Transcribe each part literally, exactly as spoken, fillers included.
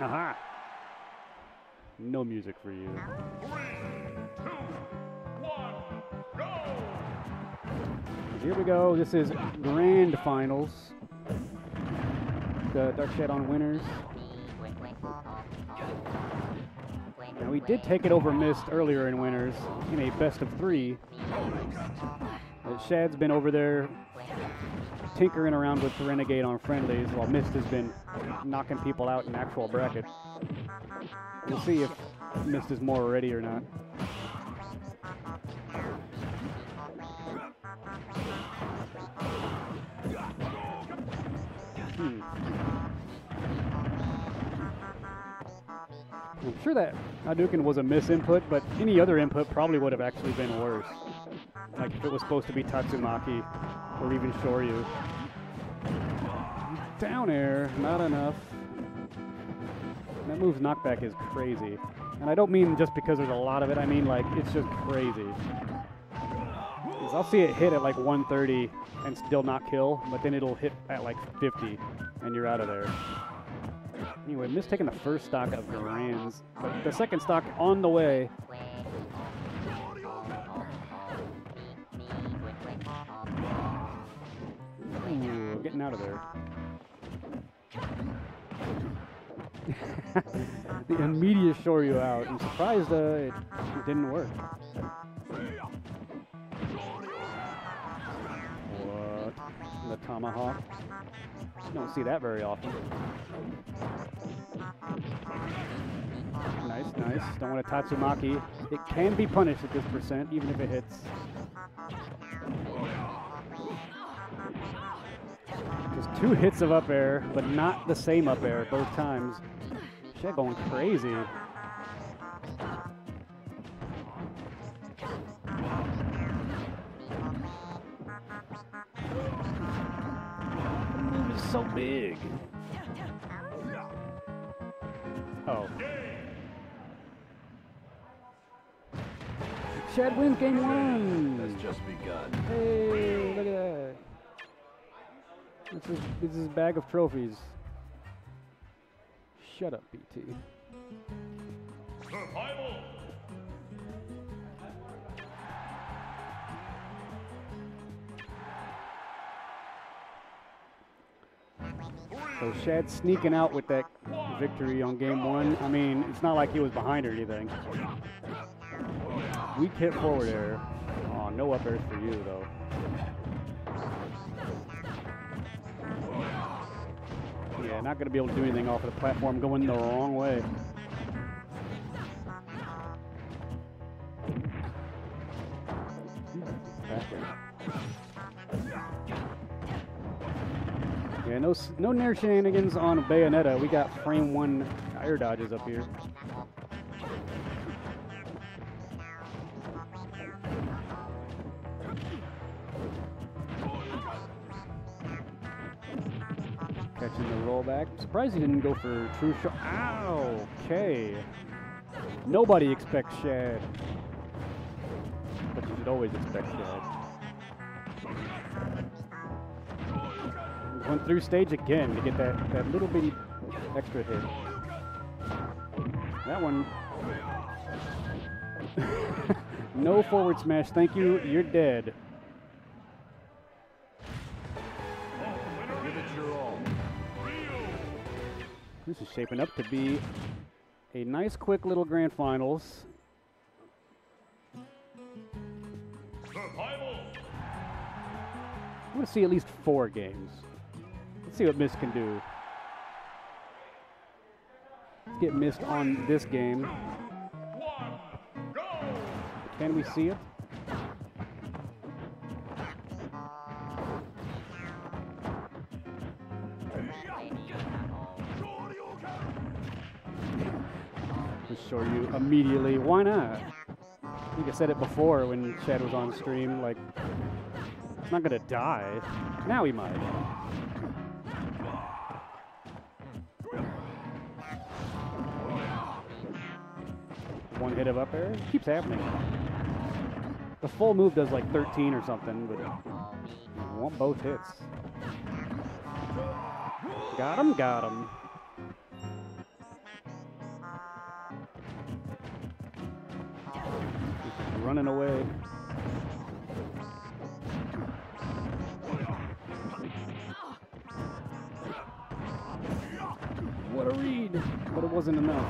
Aha! No music for you. three, two, one, go! Here we go. This is Grand Finals. The DarkShad on winners. Now we did take it over Mist earlier in winners in a best of three. But Shad's been over there tinkering around with the Renegade on friendlies while Mist has been knocking people out in actual brackets. We'll see if Mist is more ready or not. Hmm. I'm sure that Hadouken was a misinput, but any other input probably would have actually been worse. Like if it was supposed to be Tatsumaki or even Shoryu. Down air, not enough. That move's knockback is crazy. And I don't mean just because there's a lot of it, I mean like it's just crazy. Because I'll see it hit at like one thirty and still not kill, but then it'll hit at like fifty and you're out of there. Anyway, missed taking the first stock of Garands, but the second stock on the way. Ooh, getting out of there. The immediate Shoryu out. I'm surprised uh, it, it didn't work. What? The tomahawk? You don't see that very often. Nice, nice. Don't want to Tatsumaki. It can be punished at this percent, even if it hits. Just two hits of up air, but not the same up air both times. Shit going crazy. The move is so big. Oh. Shad wins game one. That's just begun. Hey, look at that. This is, this is a bag of trophies. Shut up, B T. Survival. So Shad's sneaking out with that victory on game one. I mean, it's not like he was behind or anything. Weak hit forward air. Oh, no up air for you, though. Yeah, not going to be able to do anything off of the platform going the wrong way. Yeah, no, no nair shenanigans on Bayonetta. We got frame one air dodges up here. Catching the rollback. Surprised he didn't go for true shot. Ow! Okay. Nobody expects Shad. But you should always expect Shad. Went through stage again to get that, that little bitty extra hit. That one. No forward smash. Thank you. You're dead. Give it your all. This is shaping up to be a nice, quick little grand finals. Survival. I want to see at least four games. Let's see what Mist can do. Let's get Mist on this game. Can we see it? Shoryu immediately. Why not? I think I said it before when Shad was on stream. Like, it's not gonna die. Now he might. One hit of up air. It keeps happening. The full move does like thirteen or something, but you want both hits. Got him, got him. running away. What a read, but it wasn't enough.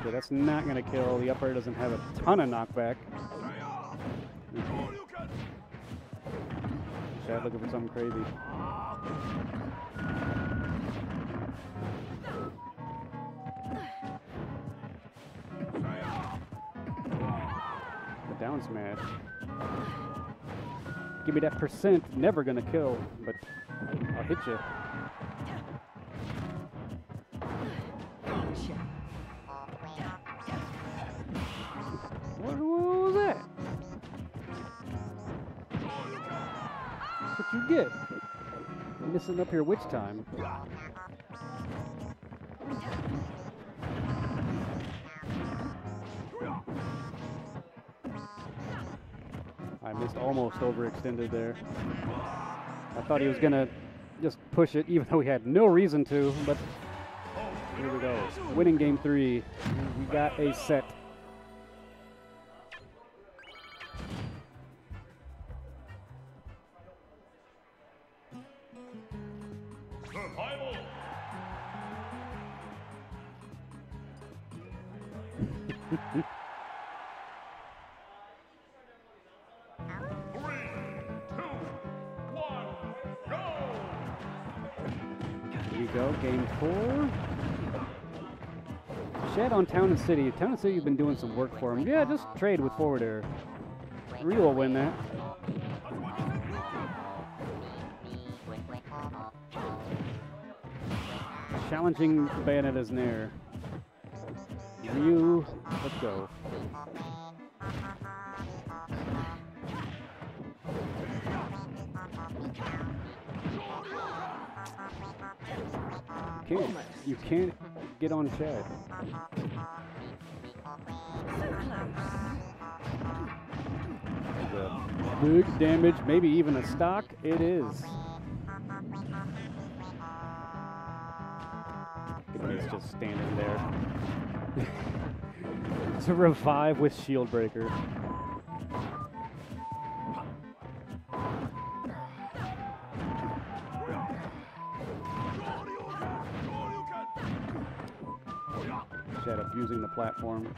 Okay, that's not going to kill. The upper doesn't have a ton of knockback. Shad looking for something crazy. The down smash. Give me that percent. Never going to kill, but I'll hit you. You get missing up here which time. I missed, almost overextended there. I thought he was gonna just push it even though he had no reason to, but here we go. Winning game three. We got a set. On Town and City. Town and City, you've been doing some work for him. Yeah, just trade with forward air. Ryu will win that. Challenging Bayonetta's Nair. Ryu, let's go. You can't, you can't get on Shad. Big damage, maybe even a stock. It is. He's just standing there. It's a revive with Shieldbreaker. Shad abusing the platform.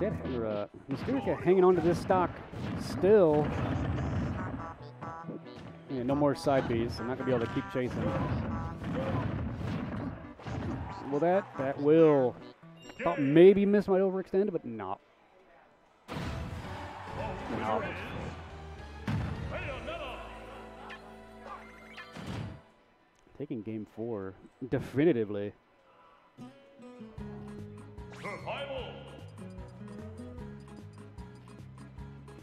Shad, uh, Mysterica hanging on to this stock still. Yeah, no more side Bs. I'm not going to be able to keep chasing. Well, that, that will. Thought maybe miss might overextend, but not. No. Taking game four definitively. Survival.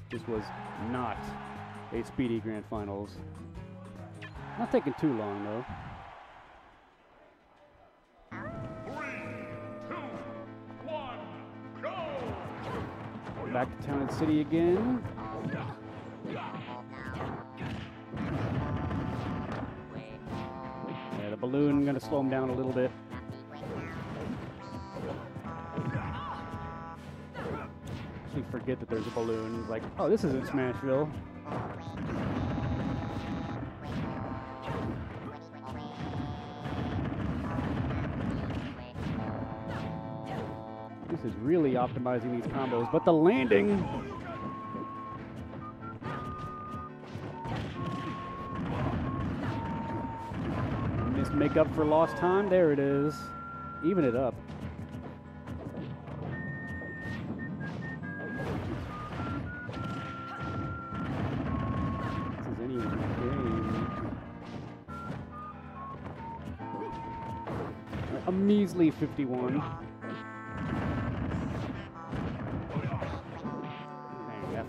This was not a speedy grand finals. Not taking too long though. Back to Town and City again. Yeah, the balloon gonna slow him down a little bit. Actually forget that there's a balloon. He's like, oh, this isn't Smashville. Is really optimizing these combos, but the landing. Just make up for lost time. There it is. Even it up. This is any game. A measly fifty-one.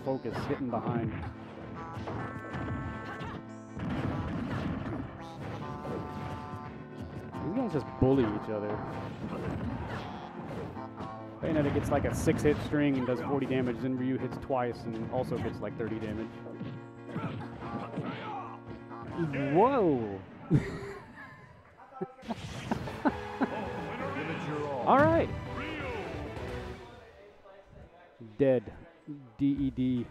Focus hitting behind. These guys just bully each other. Bayonetta gets like a six-hit string and does forty damage, then Ryu hits twice and also gets like thirty damage. Whoa! Alright! Dead. D E D.